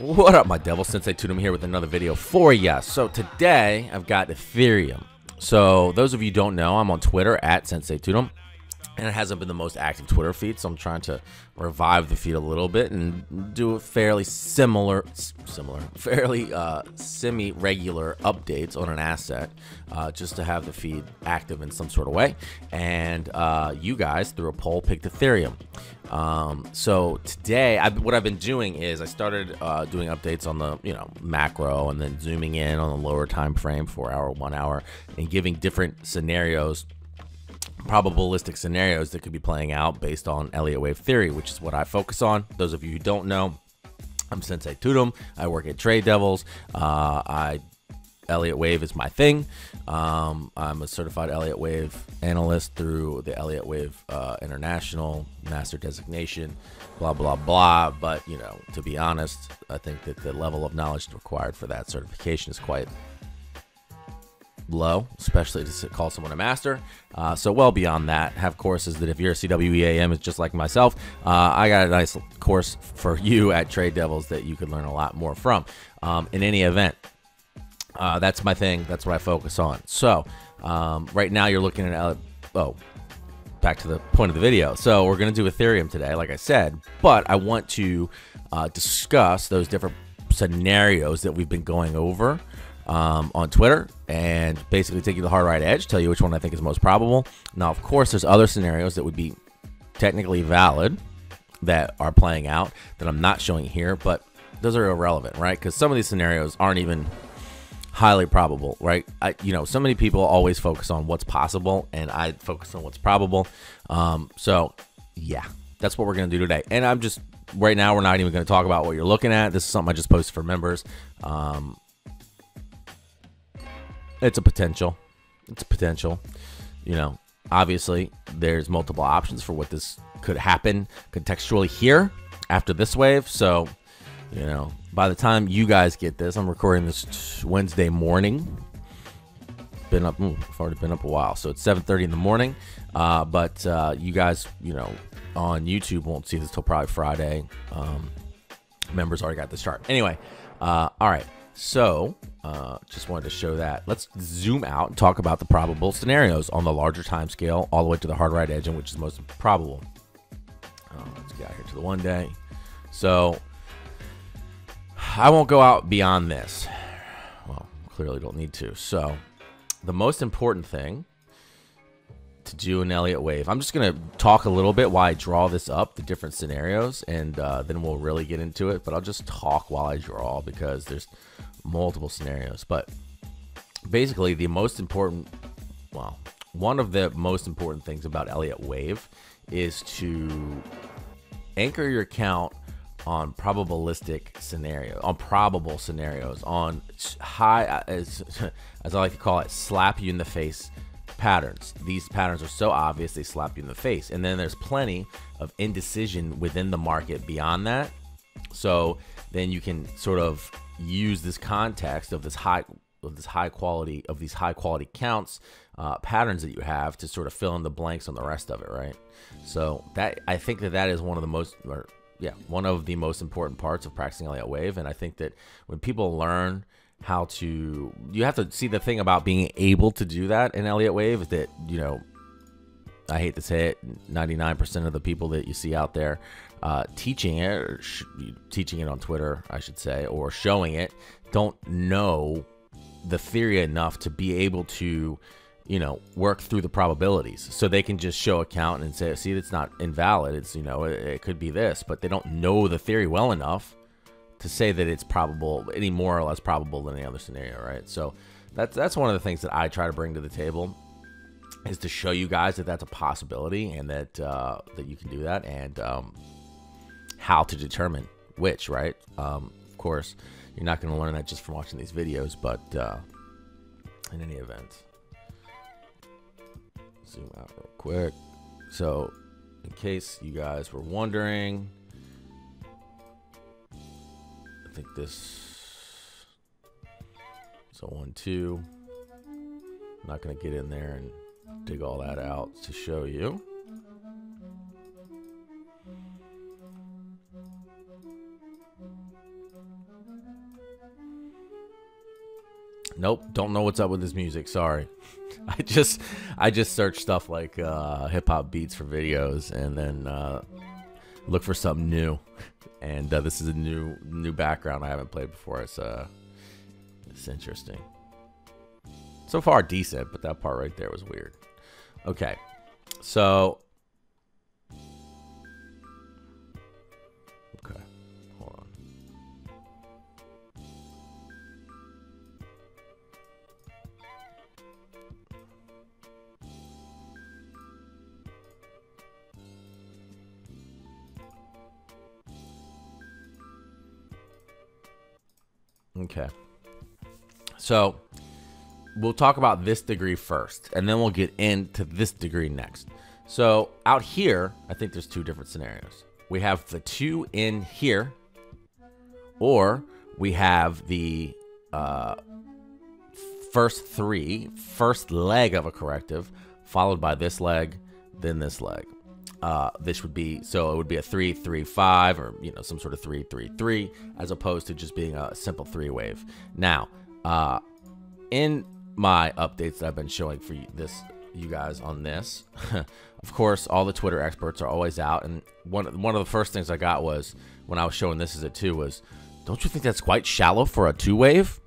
What up, my devil? Sensei Tutum here with another video for ya. So today I've got Ethereum. So those of you who don't know, I'm on Twitter at Sensei Tutum, and it hasn't been the most active Twitter feed, so I'm trying to revive the feed a little bit and do a fairly semi-regular updates on an asset just to have the feed active in some sort of way. And you guys, through a poll, picked Ethereum. So today, what I've been doing is I started doing updates on the macro, and then zooming in on the lower time frame, 4 hour, 1 hour, and giving different scenarios, probabilistic scenarios that could be playing out based on Elliott Wave Theory, which is what I focus on. Those of you who don't know, I'm Sensei Tutum. I work at Trade Devils. Elliott Wave is my thing. I'm a certified Elliott Wave analyst through the Elliott Wave International master designation, blah, blah, blah. But, you know, to be honest, I think that the level of knowledge required for that certification is quite low, especially to call someone a master. So well beyond that, have courses that if you're a CWEAM is just like myself, I got a nice course for you at Trade Devils that you could learn a lot more from. In any event, that's my thing. That's what I focus on. So right now you're looking at, back to the point of the video. So we're going to do Ethereum today, like I said, but I want to discuss those different scenarios that we've been going over on Twitter, and basically take you to the hard right edge, tell you which one I think is most probable. Now, of course, there's other scenarios that would be technically valid that are playing out that I'm not showing here, but those are irrelevant, right? Because some of these scenarios aren't even highly probable, right? So many people always focus on what's possible, and I focus on what's probable. So yeah, that's what we're going to do today. And I'm just, right now, we're not even going to talk about what you're looking at. This is something I just posted for members. It's a potential. It's a potential. You know, obviously, there's multiple options for what this could happen contextually here after this wave. So, you know, by the time you guys get this, I'm recording this Wednesday morning. Been up, I've already been up a while. So it's 7:30 in the morning. But you guys, you know, on YouTube won't see this till probably Friday. Members already got this chart. Anyway, all right. So, just wanted to show that. Let's zoom out and talk about the probable scenarios on the larger time scale, all the way to the hard right edge, and which is most probable. Let's get out here to the 1 day. So, I won't go out beyond this. Well, clearly don't need to. So, the most important thing to do in Elliott Wave, I'm just going to talk a little bit while I draw this up, the different scenarios, and then we'll really get into it. But I'll just talk while I draw, because there's multiple scenarios. But basically, the most important, well, one of the most important things about Elliott Wave is to anchor your account on probabilistic scenario, on probable scenarios, on high, as I like to call it, slap you in the face patterns. These patterns are so obvious they slap you in the face. And then there's plenty of indecision within the market beyond that. So then you can sort of use this context of these high quality counts, patterns that you have, to sort of fill in the blanks on the rest of it, right? So that, I think that is one of the most, or yeah, one of the most important parts of practicing Elliott Wave. And I think that when people learn how to, you have to see the thing about being able to do that in Elliott Wave is that, you know, I hate to say it, 99% of the people that you see out there teaching it, or teaching it on Twitter, I should say, or showing it, don't know the theory enough to be able to, you know, work through the probabilities. So they can just show a count and say, see, it's not invalid. It's, you know, it could be this, but they don't know the theory well enough to say that it's probable, any more or less probable than any other scenario, right? So that's one of the things that I try to bring to the table, is to show you guys that that's a possibility, and that that you can do that, and how to determine which, right? Of course, you're not going to learn that just from watching these videos, but in any event, zoom out real quick. So in case you guys were wondering, I think this, so 1, 2, I'm not going to get in there and dig all that out to show you. Nope, don't know what's up with this music, sorry. I just search stuff like hip-hop beats for videos, and then look for something new, and this is a new background I haven't played before. It's interesting. So far decent, but that part right there was weird. Okay, so okay, hold on. Okay, so we'll talk about this degree first, and then we'll get into this degree next. So out here, I think there's two different scenarios. We have the two in here, or we have the first leg of a corrective, followed by this leg, then this leg. This would be, so it would be a 3-3-5, or you know, some sort of 3-3-3, as opposed to just being a simple three wave. Now, in my updates that I've been showing for you guys on this, of course, all the Twitter experts are always out, and one of the first things I got was when I was showing this as a two was, don't you think that's quite shallow for a two wave?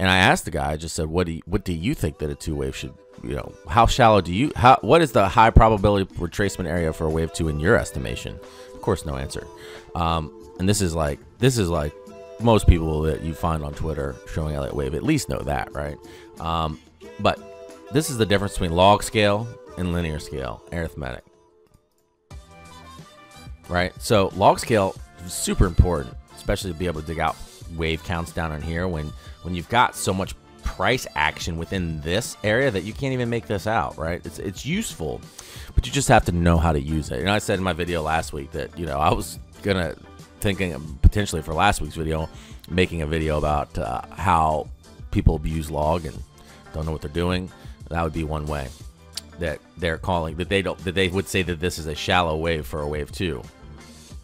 And I asked the guy, I just said, what do you think that a two wave should, you know, how shallow do you, what is the high probability retracement area for a wave two in your estimation? Of course, no answer. And this is like most people that you find on Twitter showing Elliott Wave at least know that, right? But this is the difference between log scale and linear scale arithmetic, right? So log scale is super important, especially to be able to dig out wave counts down in here when you've got so much price action within this area that you can't even make this out, right? It's useful, but you just have to know how to use it. And I said in my video last week that, you know, I was gonna thinking potentially for last week's video, making a video about how people abuse log and don't know what they're doing. That would be one way that they're calling that they would say that this is a shallow wave for a wave two,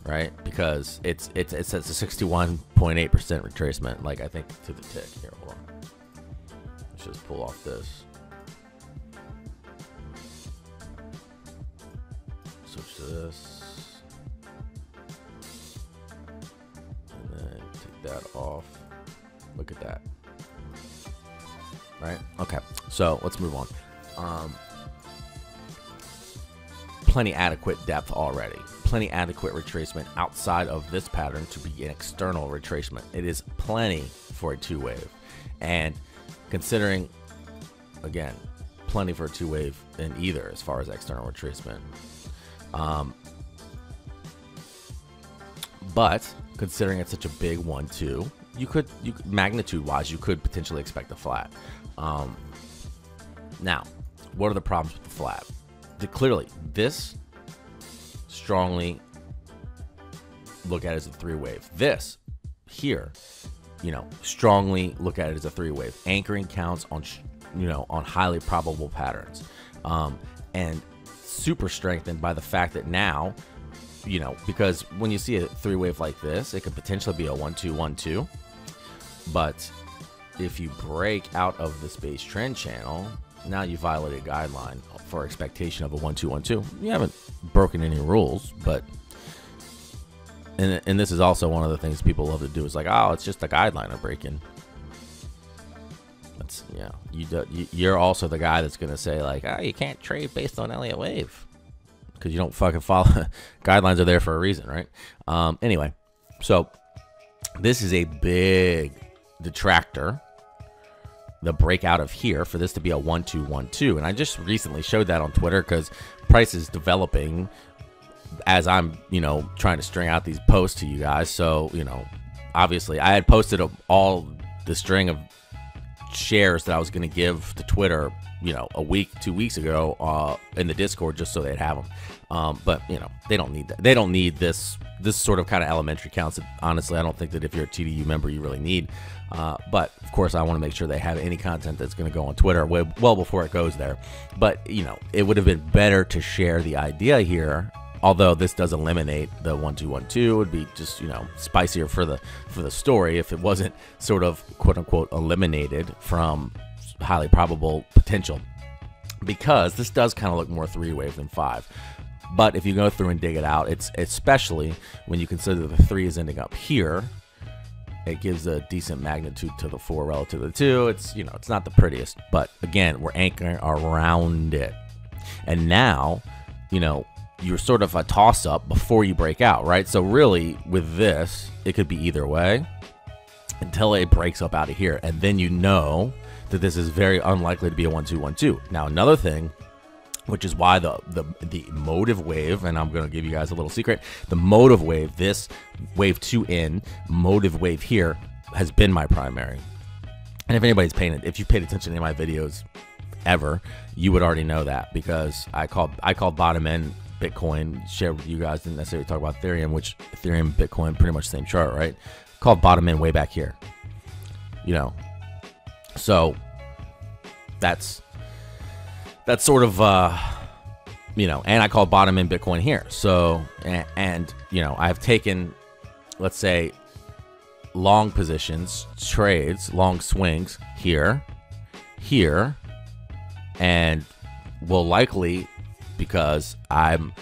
right? Because it's a 61.8% retracement. Like I think to the tick here. Hold on. Let's just pull off this. Switch to this. That off. Look at that. Right? Okay. So let's move on. Plenty adequate depth already. Plenty adequate retracement outside of this pattern to be an external retracement. It is plenty for a two wave. And considering, again, plenty for a two wave in either as far as external retracement. But considering it's such a big 1-2, you could magnitude-wise, you could potentially expect a flat. Now, what are the problems with the flat? Clearly, this strongly look at it as a three-wave. This here, you know, strongly look at it as a three-wave. Anchoring counts on, you know, on highly probable patterns, and super strengthened by the fact that now, you know, because when you see a three wave like this, it could potentially be a 1-2-1-2, but if you break out of this base trend channel, now you violate a guideline for expectation of a 1-2-1-2. You haven't broken any rules, but and this is also one of the things people love to do is like, oh, it's just the guideline I'm breaking. That's, yeah, you're also the guy that's gonna say like, oh, you can't trade based on Elliott Wave. Because you don't fucking follow. Guidelines are there for a reason, right? Anyway, so this is a big detractor, the breakout of here, for this to be a 1-2-1-2. And I just recently showed that on Twitter because price is developing as I'm, you know, trying to string out these posts to you guys. So, you know, obviously I had posted all the string of shares that I was going to give to Twitter, you know, a week, 2 weeks ago, in the Discord, just so they'd have them. But you know, they don't need that. They don't need this sort of kind of elementary counts. Honestly, I don't think that if you're a TDU member, you really need. But of course, I want to make sure they have any content that's going to go on Twitter well before it goes there. But you know, it would have been better to share the idea here Although this does eliminate the 1212, it would be just, you know, spicier for the story if it wasn't sort of quote unquote eliminated from highly probable potential, because this does kind of look more three-wave than five. But if you go through and dig it out, it's especially when you consider the three is ending up here, it gives a decent magnitude to the four relative to the two. It's, you know, it's not the prettiest, but again, we're anchoring around it. And now, you know, you're sort of a toss-up before you break out, right? So really, with this, it could be either way until it breaks up out of here. And then you know that this is very unlikely to be a 1-2-1-2. Now, another thing, which is why the motive wave, and I'm going to give you guys a little secret, the motive wave, this wave 2 in, motive wave here, has been my primary. And if anybody's if you've paid attention to any of my videos ever, you would already know that, because I call bottom end Bitcoin, shared with you guys, didn't necessarily talk about Ethereum, which Ethereum, Bitcoin, pretty much same chart, right? Called bottom end way back here, you know. So that's sort of, you know, and I call bottom end Bitcoin here. So, and you know, I've taken, let's say, long positions, trades, long swings here, and will likely, because I'm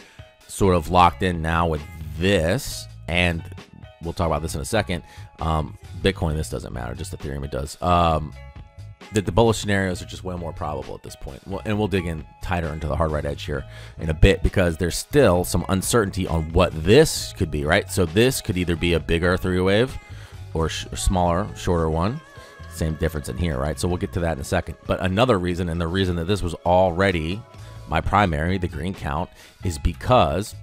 sort of locked in now with this, and we'll talk about this in a second. Bitcoin, this doesn't matter, just Ethereum, it does. That the bullish scenarios are just way more probable at this point. Well, and we'll dig in tighter into the hard right edge here in a bit, because there's still some uncertainty on what this could be, right? So this could either be a bigger three wave or smaller, shorter one. Same difference in here, right? So we'll get to that in a second. But another reason, and the reason that this was already my primary, the green count, is because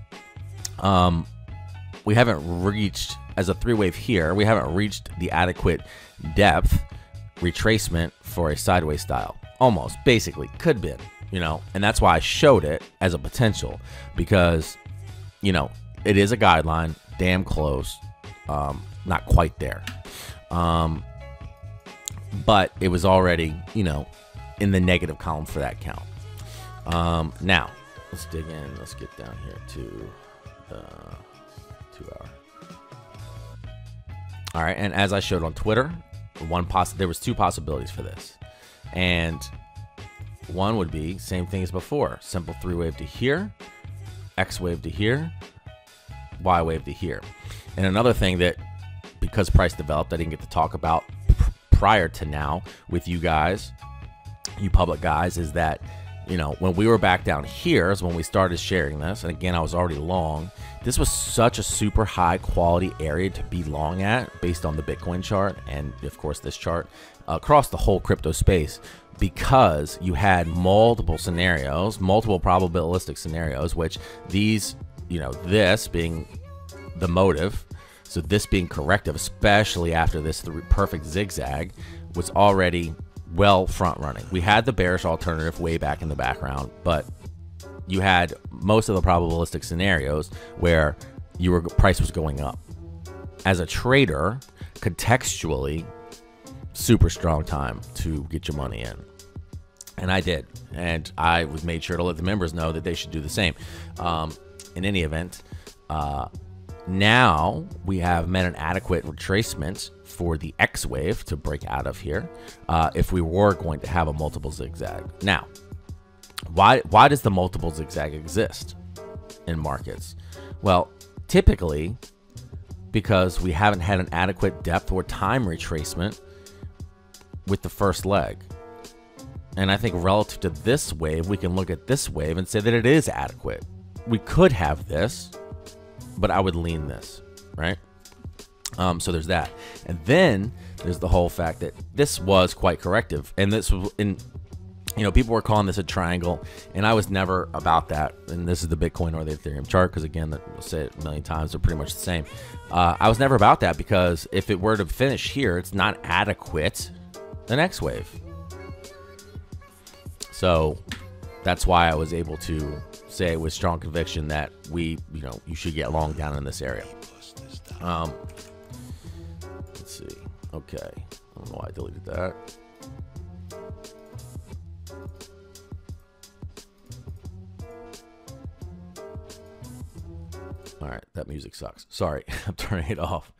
we haven't reached, as a three wave here, we haven't reached the adequate depth retracement for a sideways style. Almost, basically, could be, you know, and that's why I showed it as a potential, because, you know, it is a guideline, damn close, not quite there. But it was already, you know, in the negative column for that count. Now let's dig in. Let's get down here to the 2 hour. All right, and as I showed on Twitter, there was two possibilities for this, and one would be same thing as before: simple three wave to here, X wave to here, Y wave to here. And another thing that, because price developed, I didn't get to talk about prior to now with you guys, you public guys, is that, you know, when we were back down here is when we started sharing this. And again, I was already long. This was such a super high quality area to be long at, based on the Bitcoin chart and, of course, this chart, across the whole crypto space, because you had multiple scenarios, multiple probabilistic scenarios, which these, you know, this being the motive, so this being corrective, especially after this perfect zigzag, was already well front running. We had the bearish alternative way back in the background, but you had most of the probabilistic scenarios where your price was going up. As a trader, contextually, super strong time to get your money in. And I did, and I was made sure to let the members know that they should do the same. In any event, now we have met an adequate retracement for the X wave to break out of here, if we were going to have a multiple zigzag. Now, why does the multiple zigzag exist in markets? Well, typically because we haven't had an adequate depth or time retracement with the first leg. And I think relative to this wave, we can look at this wave and say that it is adequate. We could have this, but I would lean this, right? So there's that. And then there's the whole fact that this was quite corrective. And this was in, you know, people were calling this a triangle, and I was never about that. And this is the Bitcoin or the Ethereum chart, because again, I'll say it a million times, they're pretty much the same. I was never about that, because if it were to finish here, it's not adequate the next wave. So that's why I was able to say with strong conviction that we, you know, you should get long down in this area. Let's see. Okay, I don't know why I deleted that. All right, that music sucks. Sorry, I'm turning it off.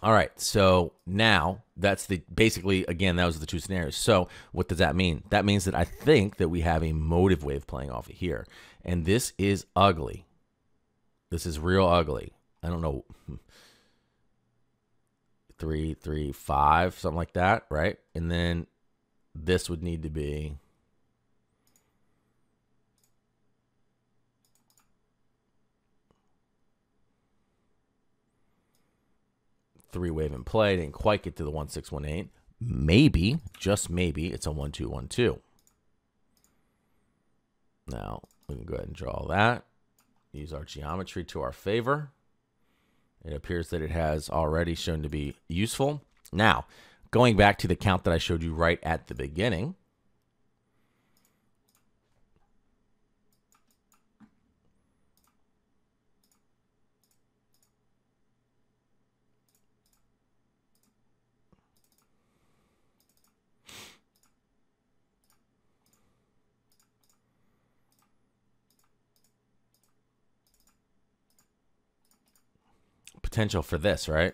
All right, so now that's the basically, again, that was the two scenarios. So what does that mean? That means that I think that we have a motive wave playing off of here. And this is ugly. This is real ugly. I don't know. 3, 3, 5, something like that, right? And then this would need to be 3 wave in play. Didn't quite get to the 1.618. Maybe, just maybe, it's a 1.212. Now we can go ahead and draw that. Use our geometry to our favor. It appears that it has already shown to be useful. Now, going back to the count that I showed you right at the beginning, potential for this, right?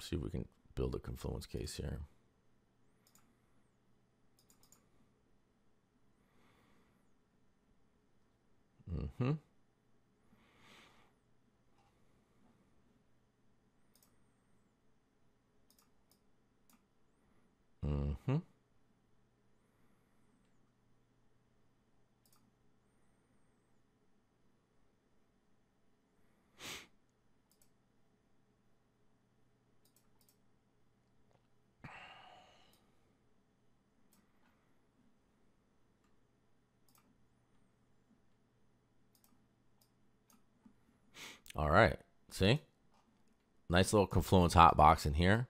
See if we can build a confluence case here. All right, see? Nice little confluence hotbox in here.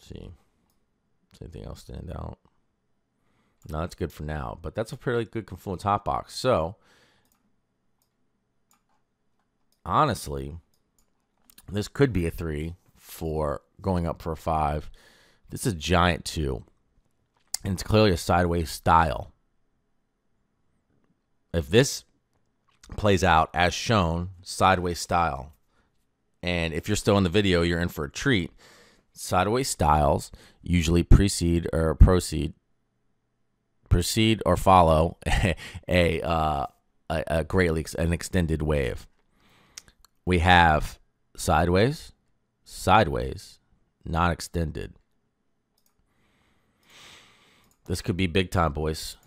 See, does anything else stand out? No, that's good for now, but that's a pretty good confluence hotbox. So, honestly, this could be a 3, 4, going up for a 5. This is a giant 2, and it's clearly a sideways style. If this plays out as shown, sideways style, and if you're still in the video, you're in for a treat. Sideways styles usually precede or follow a greatly an extended wave. We have sideways, sideways, not extended. This could be big time, boys.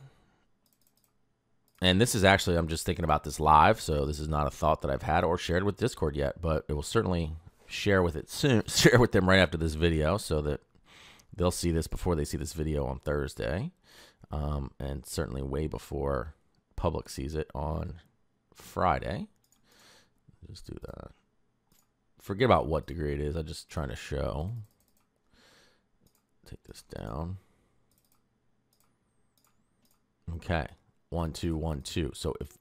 And this is actually, I'm just thinking about this live, so this is not a thought that I've had or shared with Discord yet, but it will certainly share with it soon, share with them right after this video so that they'll see this before they see this video on Thursday, and certainly way before public sees it on Friday. Just do that. Forget about what degree it is. I'm just trying to show. Take this down. Okay. 1.212. So if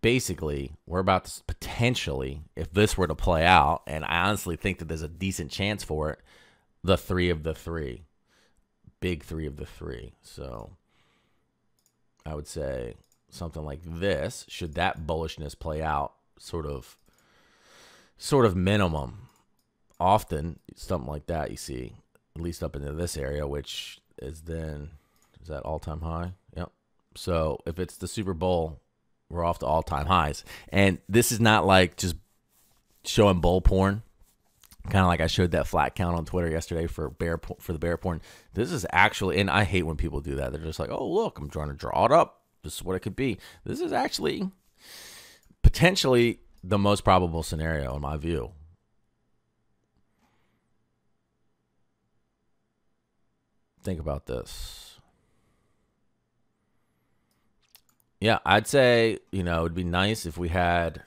basically we're about to potentially, if this were to play out, and I honestly think that there's a decent chance for it, the 3 of the 3, big 3 of the 3. So I would say something like this, should that bullishness play out, sort of minimum. Often something like that you see, at least up into this area, which is then, is that all-time high? Yep. So if it's the Super Bowl, we're off to all-time highs. And this is not like just showing bull porn, kind of like I showed that flat count on Twitter yesterday for the bear porn. This is actually, and I hate when people do that. They're just like, oh, look, I'm trying to draw it up. This is what it could be. This is actually potentially the most probable scenario in my view. Think about this. Yeah, I'd say, you know, it'd be nice if we had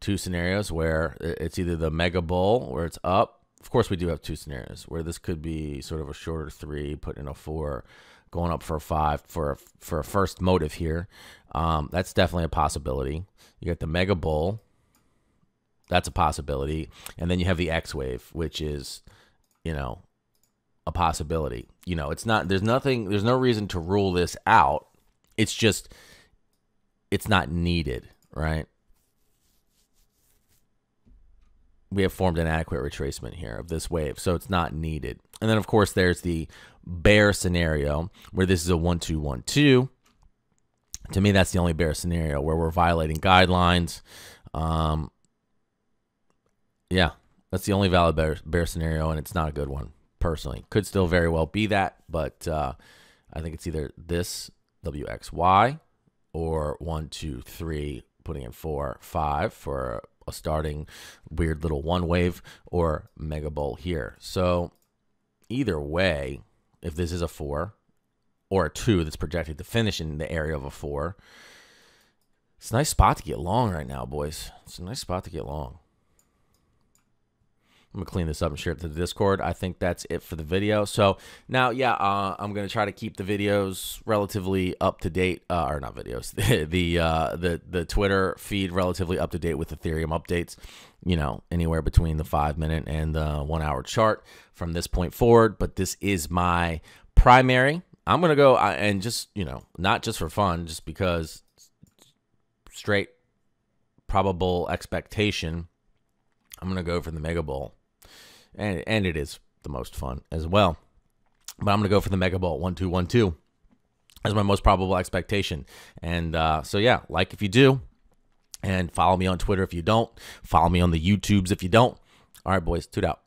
two scenarios where it's either the mega bull where it's up. Of course, we do have two scenarios where this could be sort of a shorter 3, put in a 4, going up for a 5 for a first motive here. That's definitely a possibility. You got the mega bull, That's a possibility. And then you have the X wave, which is, you know, a possibility. You know, it's not, there's no reason to rule this out. It's just, it's not needed, right? We have formed an adequate retracement here of this wave, so it's not needed. And then, of course, there's the bear scenario where this is a 1-2-1-2. To me, that's the only bear scenario where we're violating guidelines. Yeah, that's the only valid bear scenario, and it's not a good one, personally. Could still very well be that, but I think it's either this WXY or 1, 2, 3, putting in 4, 5 for a starting weird little one wave, or mega bull here. So either way, if this is a 4 or a 2 that's projected to finish in the area of a 4, it's a nice spot to get long right now, boys. It's a nice spot to get long. I'm gonna clean this up and share it to the Discord. I think that's it for the video. So now, yeah, I'm gonna try to keep the videos relatively up to date, or not videos, the Twitter feed relatively up to date with Ethereum updates. You know, anywhere between the 5-minute and the 1-hour chart from this point forward. But this is my primary. I'm gonna go and just, you know, not just for fun, just because straight probable expectation. I'm gonna go for the mega bull. And it is the most fun as well. But I'm going to go for the mega bull 1-2-1-2 as my most probable expectation. And so, yeah, like if you do, and follow me on Twitter if you don't. Follow me on the YouTubes if you don't. All right, boys, toot out.